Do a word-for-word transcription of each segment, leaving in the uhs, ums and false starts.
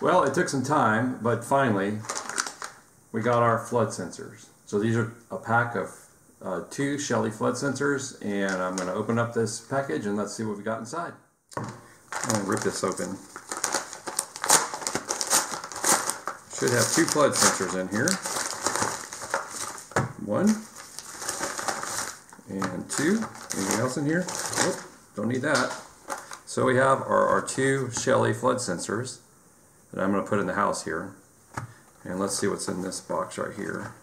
Well, it took some time, but finally we got our flood sensors. So these are a pack of uh, two Shelly flood sensors, and I'm going to open up this package and let's see what we got inside. I'm going to rip this open. Should have two flood sensors in here. One and two. Anything else in here? Nope, don't need that. So we have our, our two Shelly flood sensors that I'm going to put in the house here. And let's see what's in this box right here.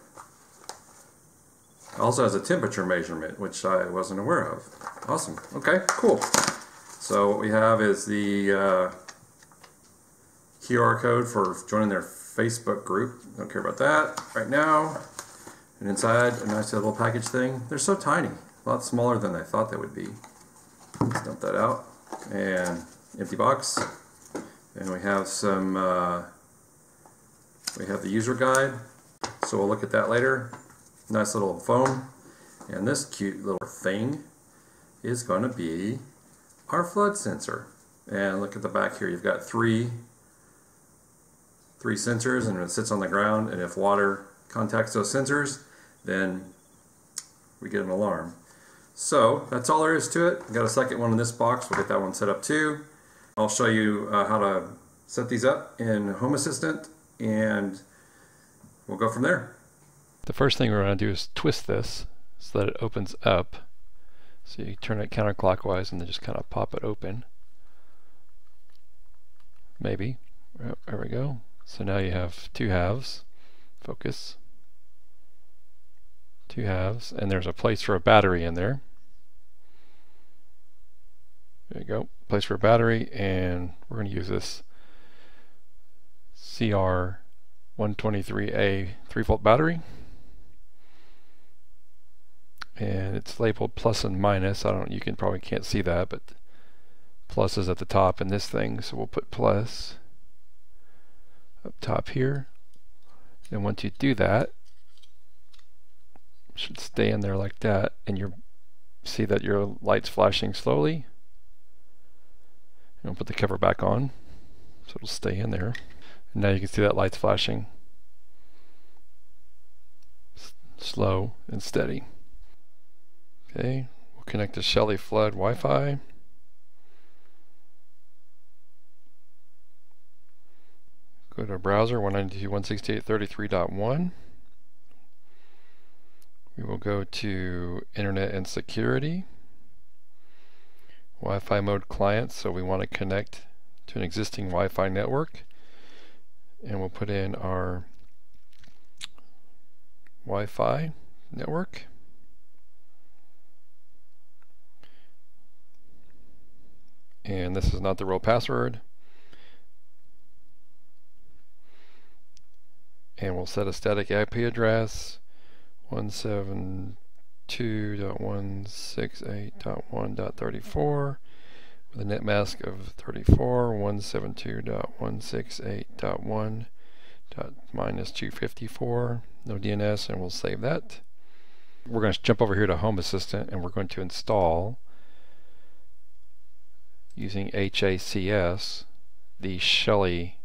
It also has a temperature measurement, which I wasn't aware of. Awesome. Okay, cool. So what we have is the uh, Q R code for joining their Facebook group. Don't care about that right now. And inside, a nice little package thing. They're so tiny. A lot smaller than I thought they would be. Let's dump that out. And empty box. And we have some... Uh, we have the user guide, so we'll look at that later. Nice little foam, and this cute little thing is going to be our flood sensor. And look at the back here, you've got three three sensors, and it sits on the ground, and if water contacts those sensors, then we get an alarm. So that's all there is to it. We've got a second one in this box, we'll get that one set up too. I'll show you uh, how to set these up in Home Assistant, and we'll go from there. The first thing we're going to do is twist this so that it opens up. So you turn it counterclockwise and then just kind of pop it open. Maybe. There we go. So now you have two halves. Focus. Two halves. And there's a place for a battery in there. There you go. Place for a battery, and we're going to use this C R one twenty-three A three volt battery, and it's labeled plus and minus. I don't, you can probably can't see that, but plus is at the top in this thing, so we'll put plus up top here, and once you do that, it should stay in there like that, and you see that your light's flashing slowly, and I'll put the cover back on so it'll stay in there. Now you can see that light's flashing S slow and steady. Okay, we'll connect to Shelly Flood Wi-Fi. Go to our browser, one ninety-two dot one sixty-eight dot thirty-three dot one. We will go to Internet and Security. Wi-Fi mode client, so we want to connect to an existing Wi-Fi network. And we'll put in our Wi-Fi network. And this is not the real password. And we'll set a static I P address, one seventy-two dot one sixty-eight dot one dot thirty-four. The net mask of thirty-four dot one seventy-two dot one sixty-eight dot one dot minus two fifty-four, no D N S, and we'll save that. We're going to jump over here to Home Assistant, and we're going to install using H A C S the Shelly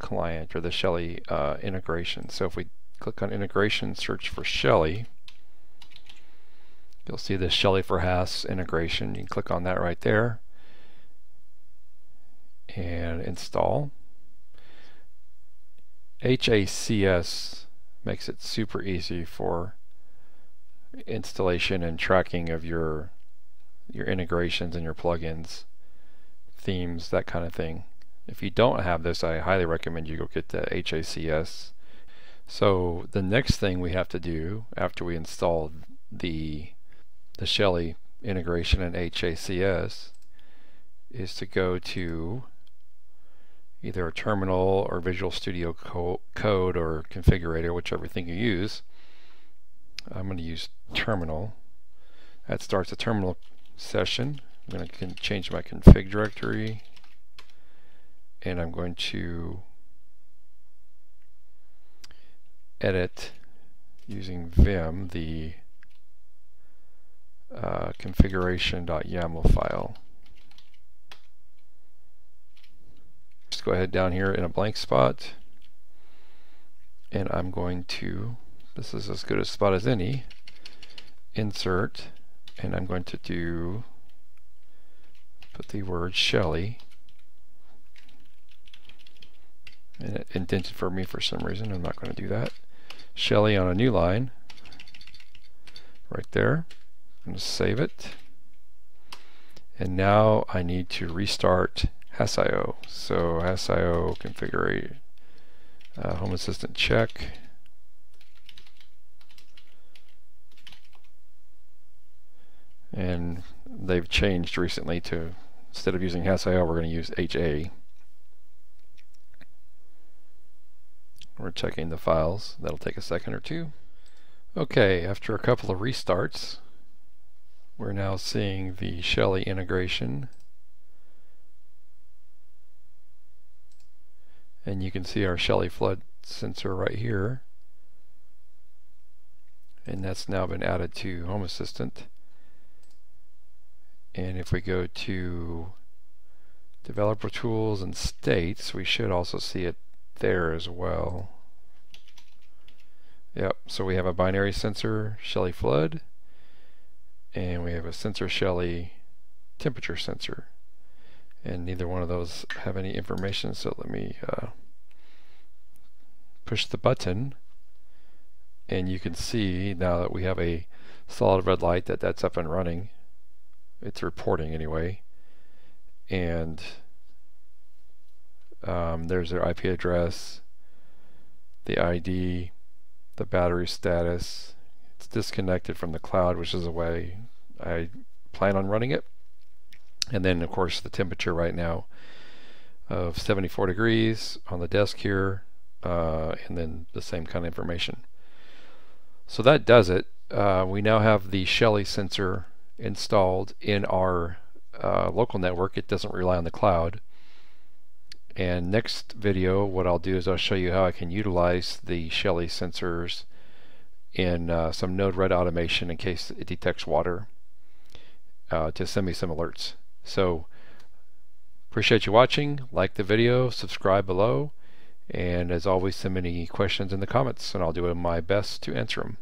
client, or the Shelly uh, integration. So if we click on integration, search for Shelly, you'll see the Shelly for H A C S integration. You can click on that right there and install. H A C S makes it super easy for installation and tracking of your your integrations and your plugins, themes, that kind of thing. If you don't have this, I highly recommend you go get the H A C S. So the next thing we have to do after we install the the Shelly integration and H A C S is to go to either a terminal or Visual Studio co Code or configurator, whichever thing you use. I'm going to use terminal. That starts a terminal session. I'm going to change my config directory, and I'm going to edit using Vim the uh, configuration dot yaml file. go ahead down here in a blank spot, and I'm going to, this is as good a spot as any, insert, and I'm going to do, put the word Shelly, and it indented for me for some reason, I'm not going to do that. Shelly on a new line, right there. I'm going to save it, and now I need to restart H A C S I O. So H A C S I O configure uh, Home Assistant check. And they've changed recently to, instead of using H A C S I O, we're going to use H A. We're checking the files. That'll take a second or two. Okay, after a couple of restarts, we're now seeing the Shelly integration. And you can see our Shelly flood sensor right here. And that's now been added to Home Assistant. And if we go to Developer Tools and States, we should also see it there as well. Yep, so we have a binary sensor, Shelly flood, and we have a sensor Shelly temperature sensor. And neither one of those have any information, so let me uh, push the button, and you can see now that we have a solid red light that that's up and running. It's reporting anyway, and um, there's their I P address, the I D, the battery status. It's disconnected from the cloud, which is the way I plan on running it. And then of course the temperature right now of seventy-four degrees on the desk here, uh, and then the same kind of information. So that does it. Uh, we now have the Shelly sensor installed in our uh, local network. It doesn't rely on the cloud. And next video what I'll do is I'll show you how I can utilize the Shelly sensors in uh, some Node-RED automation in case it detects water, uh, to send me some alerts. So appreciate you watching, like the video, subscribe below, and as always send me any questions in the comments and I'll do my best to answer them.